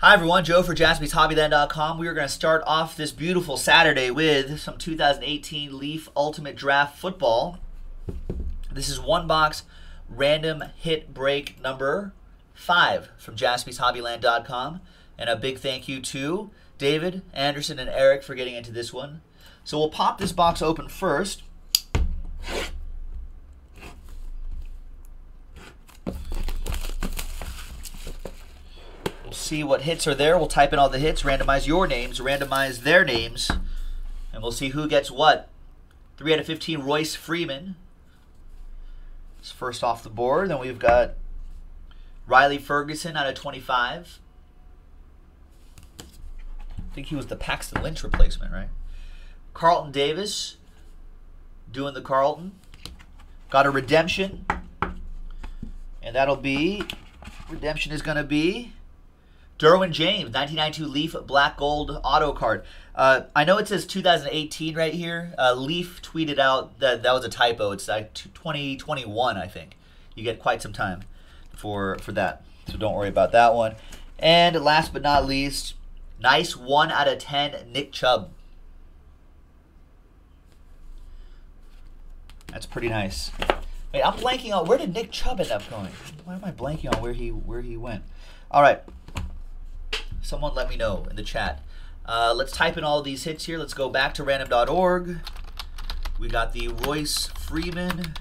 Hi everyone, Joe for JaspysHobbyland.com. We are going to start off this beautiful Saturday with some 2018 Leaf Ultimate Draft football. This is one box random hit break number 5 from JaspysHobbyland.com. And a big thank you to David, Anderson, and Eric for getting into this one. So we'll pop this box open first. See what hits are there. We'll type in all the hits, randomize your names, randomize their names, and we'll see who gets what. 3 out of 15, Royce Freeman. It's first off the board. Then we've got Riley Ferguson out of 25. I think he was the Paxton Lynch replacement, right? Carlton Davis, doing the Carlton. Got a redemption, and that'll be, redemption is going to be Derwin James, 1992 Leaf Black Gold Auto Card. I know it says 2018 right here. Leaf tweeted out that that was a typo. It's like 2021, I think. You get quite some time for that, so don't worry about that one. And last but not least, nice 1 out of 10, Nick Chubb. That's pretty nice. Wait, I'm blanking on, where did Nick Chubb end up going? Why am I blanking on where he went? All right. Someone let me know in the chat. Let's type in all these hits here. Let's go back to random.org. We got the Royce Freeman,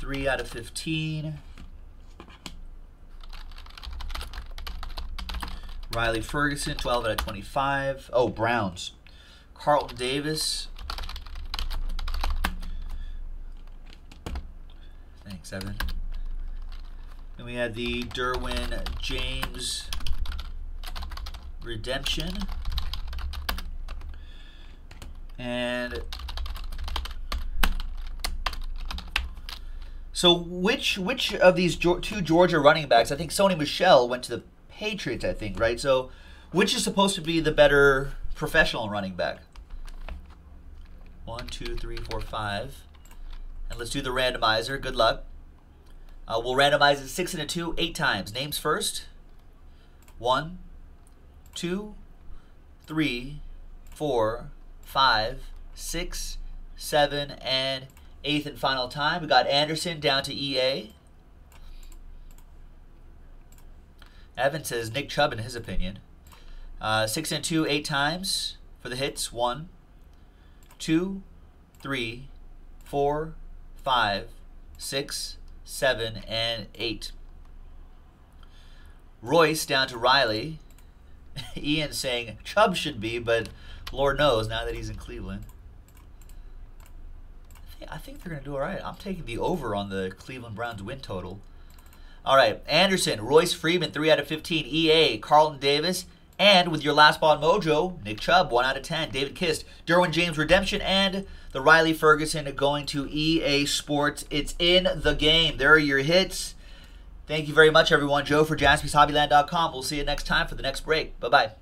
3 out of 15. Riley Ferguson, 12 out of 25. Oh, Browns. Carlton Davis. Thanks, Evan. And we had the Derwin James redemption, and so which of these two Georgia running backs? I think Sony Michel went to the Patriots. I think, right? So which is supposed to be the better professional running back? 1, 2, 3, 4, 5, and let's do the randomizer. Good luck. We'll randomize it 6 and a 2, 8 times. Names first. 1, 2, 3, 4, 5, 6, 7, and 8th and final time. We got Anderson down to EA. Evan says Nick Chubb in his opinion. 6 and 2, 8 times for the hits. 1, 2, 3, 4, 5, 6, 7, and 8. Royce down to Riley. Ian saying Chubb should be, but Lord knows now that he's in Cleveland. I think they're going to do all right. I'm taking the over on the Cleveland Browns win total. All right, Anderson, Royce Freeman, 3 out of 15, EA, Carlton Davis, and with your last ball mojo, Nick Chubb, 1 out of 10, David Kist, Derwin James redemption, and the Riley Ferguson going to EA Sports. It's in the game. There are your hits. Thank you very much, everyone. Joe for JaspysHobbyland.com. We'll see you next time for the next break. Bye-bye.